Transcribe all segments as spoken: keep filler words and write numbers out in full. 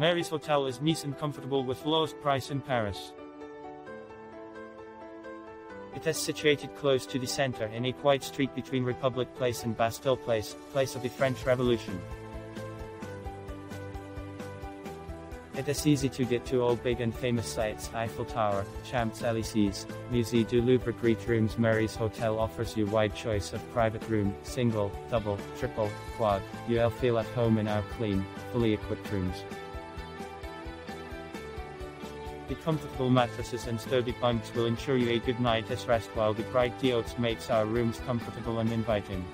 Mary's Hotel is nice and comfortable with lowest price in Paris. It is situated close to the center in a quiet street between Republique Place and Bastille Place, place of the French Revolution. It is easy to get to all big and famous sites. Eiffel Tower, Champs-Élysées, Musée du Louvre. Great rooms. Mary's Hotel offers you wide choice of private room, single, double, triple, quad. You'll feel at home in our clean, fully equipped rooms. The comfortable mattresses and sturdy bunks will ensure you a good night's rest, while the bright diodes makes our rooms comfortable and inviting.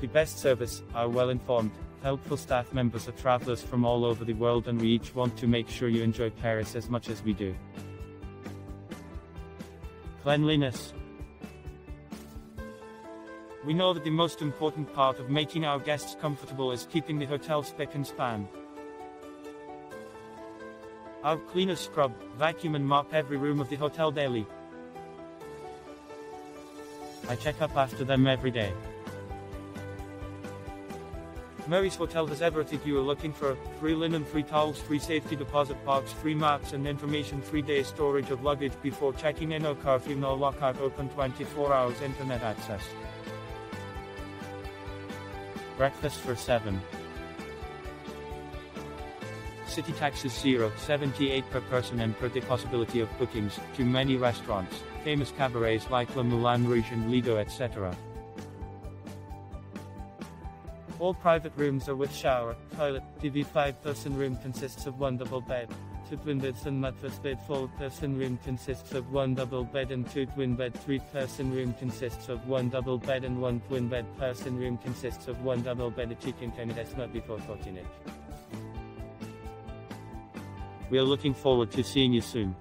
The best service, our well-informed, helpful staff members are travelers from all over the world, and we each want to make sure you enjoy Paris as much as we do. Cleanliness. We know that the most important part of making our guests comfortable is keeping the hotel spick and span. Our cleaners scrub, vacuum and mop every room of the hotel daily. I check up after them every day. Mary's Hotel has everything you are looking for: free linen, free towels, free safety deposit box, free maps and information, three day storage of luggage before checking in, no curfew, no lockout, open twenty-four hours internet access. Breakfast for seven. City taxes zero point seven eight per person, and per the possibility of bookings to many restaurants, famous cabarets like Le Moulin Rouge and Lido, et cetera. All private rooms are with shower, toilet. The five-person room consists of one double bed, two twin beds and mattress bed. Four-person room consists of one double bed and two twin bed. Three-person room consists of one double bed and one twin bed. Person room consists of one double bed. A chicken can it not before fourteen eight. We are looking forward to seeing you soon.